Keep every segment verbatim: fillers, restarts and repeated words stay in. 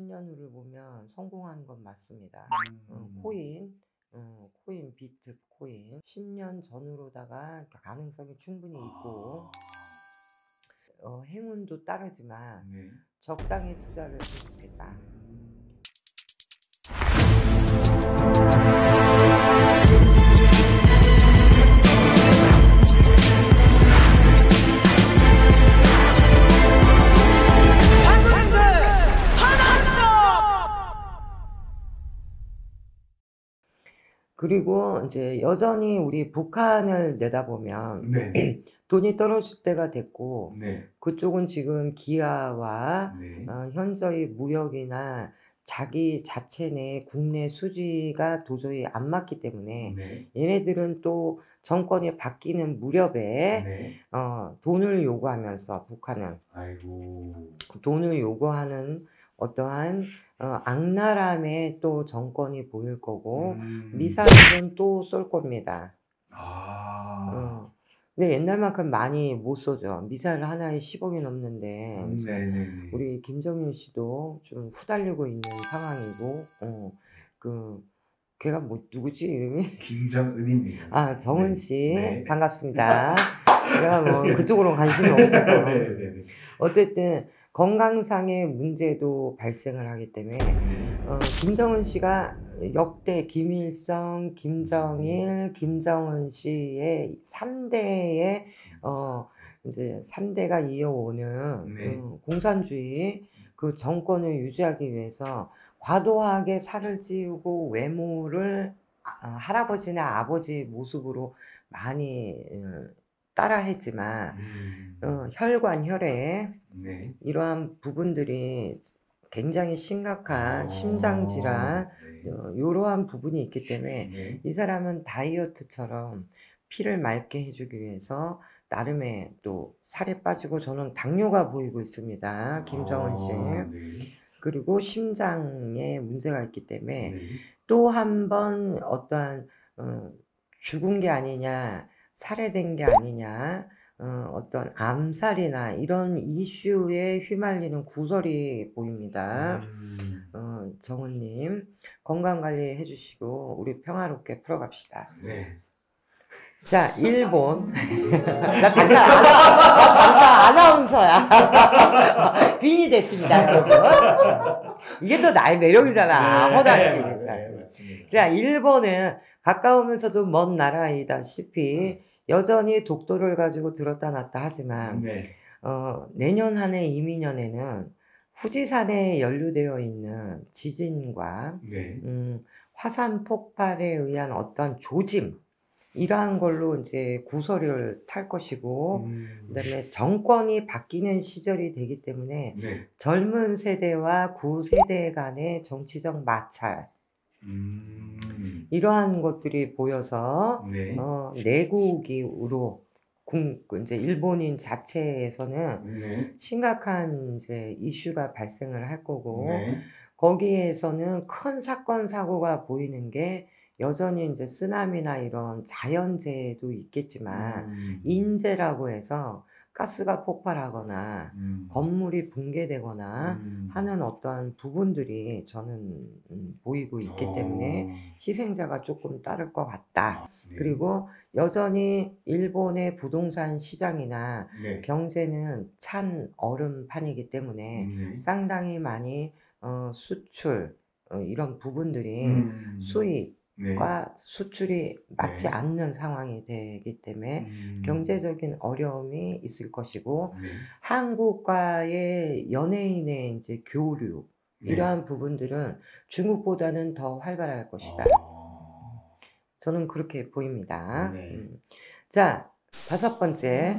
십 년 후를 보면 성공한 건 맞습니다. 음. 음, 코인, 음, 코인, 비트코인 십 년 전으로다가 가능성이 충분히 있고 아. 어, 행운도 따르지만 네. 적당히 투자를 해도 좋겠다. 그리고 이제 여전히 우리 북한을 내다보면 네. 돈이 떨어질 때가 됐고 네. 그쪽은 지금 기아와 네. 어, 현저히 무역이나 자기 자체 내 국내 수지가 도저히 안 맞기 때문에 네. 얘네들은 또 정권이 바뀌는 무렵에 네. 어, 돈을 요구하면서 북한은 아이고. 돈을 요구하는 어떠한 어, 악랄함에 또 정권이 보일 거고 음. 미사일은 또 쏠 겁니다. 아. 어. 근데 옛날만큼 많이 못 쏘죠. 미사일 하나에 십억이 넘는데 음. 우리 김정일 씨도 좀 후달리고 있는 상황이고 어. 그 걔가 뭐 누구지 이름이? 김정은입니다. 아 정은 씨 네. 반갑습니다. 제가 뭐 그쪽으로 관심이 없어서 네네네. 어쨌든 건강상의 문제도 발생을 하기 때문에 어, 김정은 씨가 역대 김일성, 김정일, 김정은 씨의 삼 대의 어, 이제 삼 대가 이어오는 네. 어, 공산주의 그 정권을 유지하기 위해서 과도하게 살을 찌우고 외모를 아, 할아버지나 아버지 모습으로 많이 어, 따라 했지만 음. 어, 혈관, 혈액 네. 이러한 부분들이 굉장히 심각한 오. 심장질환 네. 어, 이러한 부분이 있기 때문에 네. 이 사람은 다이어트처럼 피를 맑게 해주기 위해서 나름의 또 살이 빠지고 저는 당뇨가 보이고 있습니다. 김정은 씨. 아, 네. 그리고 심장에 문제가 있기 때문에 네. 또 한 번 어떠한 어, 죽은 게 아니냐 살해된 게 아니냐 어, 어떤 암살이나 이런 이슈에 휘말리는 구설이 보입니다. 음. 어, 정은님 건강관리 해주시고 우리 평화롭게 풀어갑시다. 네. 자 일본 나 잠깐 아나, 나 잠깐 아나운서야. 빈이 됐습니다 여러분. 이게 또 나의 매력이잖아. 허당이니까. 네, 네, 네, 자 일본은 가까우면서도 먼 나라이다시피 여전히 독도를 가지고 들었다 놨다 하지만 네. 어, 내년 한 해 이민년에는 후지산에 연루되어 있는 지진과 네. 음, 화산 폭발에 의한 어떤 조짐 이러한 걸로 이제 구설을 탈 것이고 음. 그다음에 정권이 바뀌는 시절이 되기 때문에 네. 젊은 세대와 구세대 간의 정치적 마찰 음. 이러한 것들이 보여서 네. 어, 내국으로 이제 일본인 자체에서는 네. 심각한 이제 이슈가 발생을 할 거고 네. 거기에서는 큰 사건 사고가 보이는 게 여전히 이제 쓰나미나 이런 자연재해도 있겠지만 음. 인재라고 해서 가스가 폭발하거나 음. 건물이 붕괴되거나 음. 하는 어떠한 부분들이 저는 보이고 있기 오. 때문에 희생자가 조금 따를 것 같다. 네. 그리고 여전히 일본의 부동산 시장이나 네. 경제는 찬 얼음판이기 때문에 네. 상당히 많이 어, 수출 어, 이런 부분들이 음. 수입 네. 과 수출이 맞지 네. 않는 상황이 되기 때문에 음. 경제적인 어려움이 있을 것이고 네. 한국과의 연예인의 이제 교류 네. 이러한 부분들은 중국보다는 더 활발할 것이다. 아. 저는 그렇게 보입니다. 네. 음. 자 다섯 번째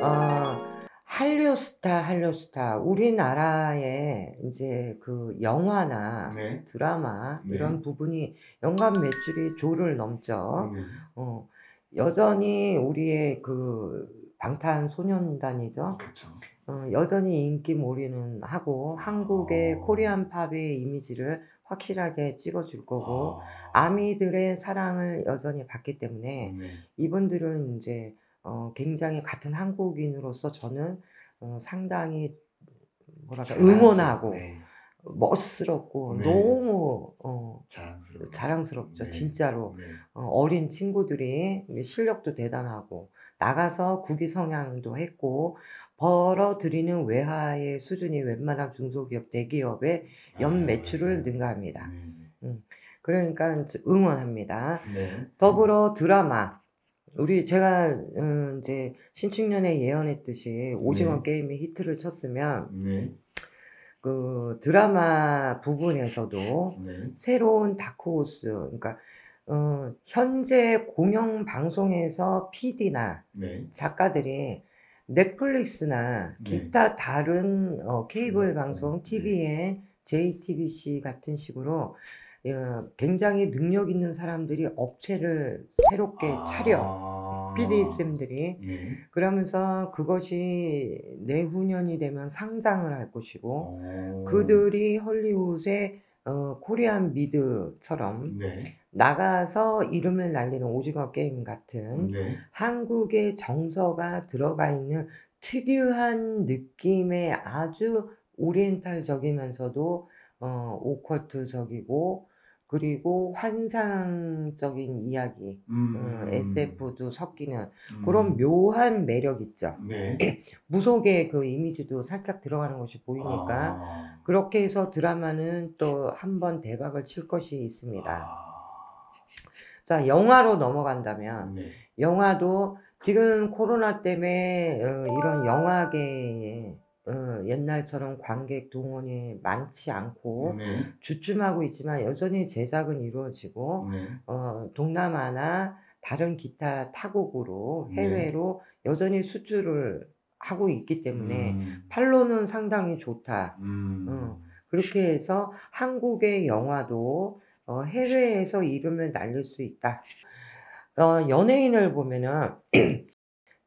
어, 한류스타 한류스타 우리나라의 이제 그 영화나 네. 드라마 네. 이런 부분이 연간 매출이 조를 넘죠. 네. 어, 여전히 우리의 그 방탄소년단이죠. 그렇죠. 어, 여전히 인기몰이는 하고 한국의 오. 코리안 팝의 이미지를 확실하게 찍어줄 거고 오. 아미들의 사랑을 여전히 받기 때문에 네. 이분들은 이제 어, 굉장히 같은 한국인으로서 저는 어, 상당히 뭐랄까 응원하고 네. 멋스럽고 네. 너무 어, 자랑스럽죠. 자랑스럽죠. 네. 진짜로 네. 어, 어린 친구들이 실력도 대단하고 나가서 국위 성향도 했고 벌어들이는 외화의 수준이 웬만한 중소기업 대기업의 연 매출을 아, 네. 능가합니다. 네. 음, 그러니까 응원합니다. 네. 더불어 드라마 우리 제가 음, 이제 신축년에 예언했듯이 오징어게임이 네. 히트를 쳤으면 네. 그 드라마 부분에서도 네. 새로운 다크호스, 그러니까 어, 현재 공영 방송에서 피디나 네. 작가들이 넷플릭스나 기타 네. 다른 어, 케이블 네. 방송, 티비엔, 제이티비씨 같은 식으로 어, 굉장히 능력 있는 사람들이 업체를 새롭게 아 차려 피디쌤들이 네. 그러면서 그것이 내후년이 되면 상장을 할 것이고 그들이 헐리우드의 어, 코리안 미드처럼 네. 나가서 이름을 날리는 오징어 게임 같은 네. 한국의 정서가 들어가 있는 특유한 느낌의 아주 오리엔탈적이면서도 어, 오컬트적이고 그리고 환상적인 이야기, 음, 음, 에스에프도 섞이는 음. 그런 묘한 매력 있죠. 네. 무속의 그 이미지도 살짝 들어가는 것이 보이니까 아. 그렇게 해서 드라마는 또 한 번 대박을 칠 것이 있습니다. 아. 자, 영화로 넘어간다면 네. 영화도 지금 코로나 때문에 어, 이런 영화계에 어, 옛날처럼 관객 동원이 많지 않고 네. 주춤하고 있지만 여전히 제작은 이루어지고 네. 어, 동남아나 다른 기타 타국으로 해외로 네. 여전히 수출을 하고 있기 때문에 음. 팔로는 상당히 좋다. 음. 어, 그렇게 해서 한국의 영화도 어, 해외에서 이름을 날릴 수 있다. 어, 연예인을 보면은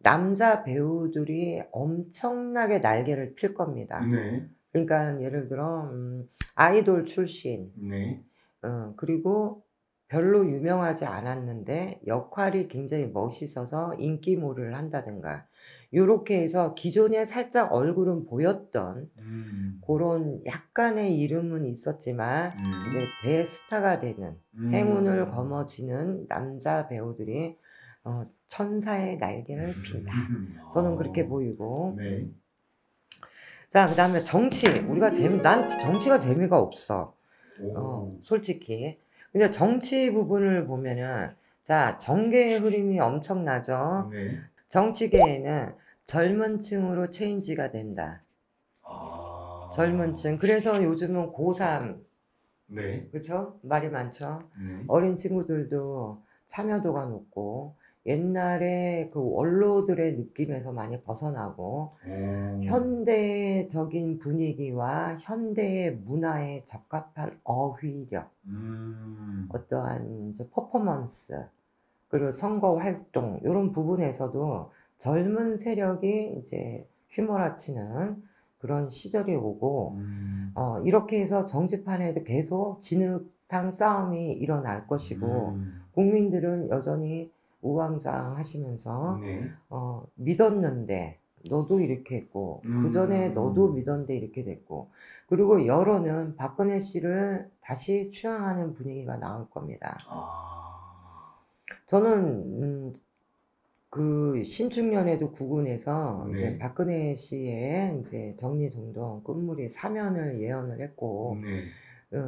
남자 배우들이 엄청나게 날개를 필 겁니다. 네. 그러니까 예를 들어 음, 아이돌 출신 네. 어, 그리고 별로 유명하지 않았는데 역할이 굉장히 멋있어서 인기몰을 한다든가 요렇게 해서 기존에 살짝 얼굴은 보였던 음. 그런 약간의 이름은 있었지만 음. 이제 대스타가 되는 음. 행운을 거머쥐는 남자 배우들이 어, 천사의 날개를 핀다. 저는 그렇게 보이고. 네. 자, 그 다음에 정치. 우리가 재미, 난 정치가 재미가 없어. 어, 솔직히. 근데 정치 부분을 보면은, 자, 정계의 흐름이 엄청나죠. 네. 정치계에는 젊은 층으로 체인지가 된다. 아... 젊은 층. 그래서 요즘은 고삼. 네. 그쵸? 말이 많죠. 네. 어린 친구들도 참여도가 높고, 옛날에 그 원로들의 느낌에서 많이 벗어나고 음. 현대적인 분위기와 현대의 문화에 적합한 어휘력 음. 어떠한 이제 퍼포먼스 그리고 선거 활동 이런 부분에서도 젊은 세력이 이제 휘몰아치는 그런 시절이 오고 음. 어, 이렇게 해서 정치판에도 계속 진흙탕 싸움이 일어날 것이고 음. 국민들은 여전히 우왕좌왕 하시면서 네. 어, 믿었는데 너도 이렇게 했고 음. 그 전에 너도 믿었는데 이렇게 됐고 그리고 여론은 박근혜 씨를 다시 추앙하는 분위기가 나올 겁니다. 아. 저는 음, 그 신축년에도 구군에서 네. 이제 박근혜 씨의 이제 정리정돈 끝물이 사면을 예언을 했고 네.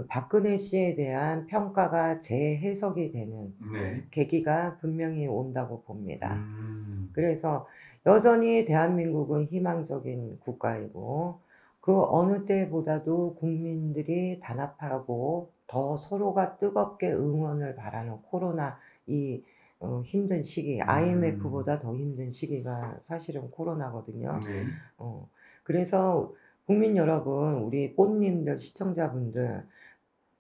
박근혜 씨에 대한 평가가 재해석이 되는 네. 계기가 분명히 온다고 봅니다. 음. 그래서 여전히 대한민국은 희망적인 국가이고 그 어느 때보다도 국민들이 단합하고 더 서로가 뜨겁게 응원을 바라는 코로나 이 어, 힘든 시기, 아이엠에프보다 더 힘든 시기가 사실은 코로나거든요. 네. 어, 그래서 국민 여러분, 우리 꽃님들, 시청자분들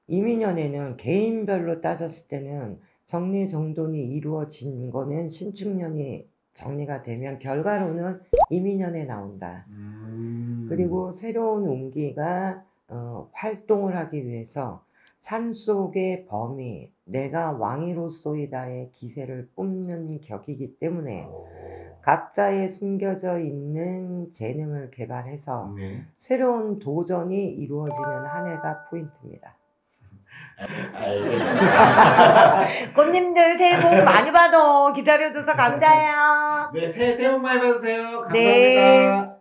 이민년에는 개인별로 따졌을 때는 정리정돈이 이루어진 거는 신축년이 정리가 되면 결과로는 이민년에 나온다. 음. 그리고 새로운 온기가 어, 활동을 하기 위해서 산속의 범위, 내가 왕이로 쏘이다의 기세를 뿜는 격이기 때문에 각자의 숨겨져 있는 재능을 개발해서 네. 새로운 도전이 이루어지는 한 해가 포인트입니다. 알겠습니다. 꽃님들 새해 복 많이 받아. 기다려줘서 감사해요. 네, 새해, 새해 복 많이 받으세요. 감사합니다. 네.